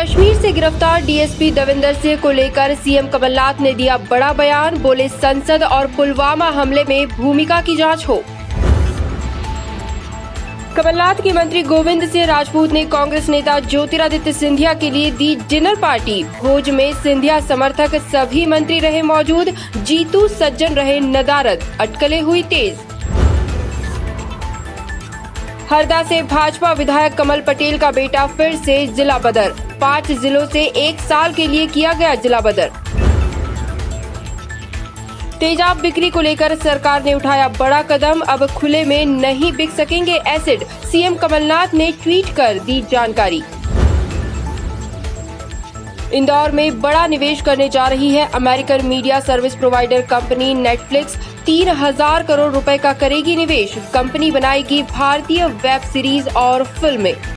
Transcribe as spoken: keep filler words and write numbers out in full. कश्मीर से गिरफ्तार D S P Davinder Singh को लेकर सी एम कमलनाथ ने दिया बड़ा बयान, बोले संसद और पुलवामा हमले में भूमिका की जांच हो। कमलनाथ के मंत्री गोविंद सिंह राजपूत ने कांग्रेस नेता ज्योतिरादित्य सिंधिया के लिए दी डिनर पार्टी, भोज में सिंधिया समर्थक सभी मंत्री रहे मौजूद, जीतू सज्जन रहे नदारद, अटकलें हुई तेज। हरदा से भाजपा विधायक कमल पटेल का बेटा फिर से जिला बदर, पाँच जिलों से एक साल के लिए किया गया जिला बदर। तेजाब बिक्री को लेकर सरकार ने उठाया बड़ा कदम, अब खुले में नहीं बिक सकेंगे एसिड, सी एम कमलनाथ ने ट्वीट कर दी जानकारी। इंदौर में बड़ा निवेश करने जा रही है American media service provider company Netflix, तीन हजार करोड़ रुपए का करेगी निवेश, कंपनी बनाएगी भारतीय वेब सीरीज और फिल्में।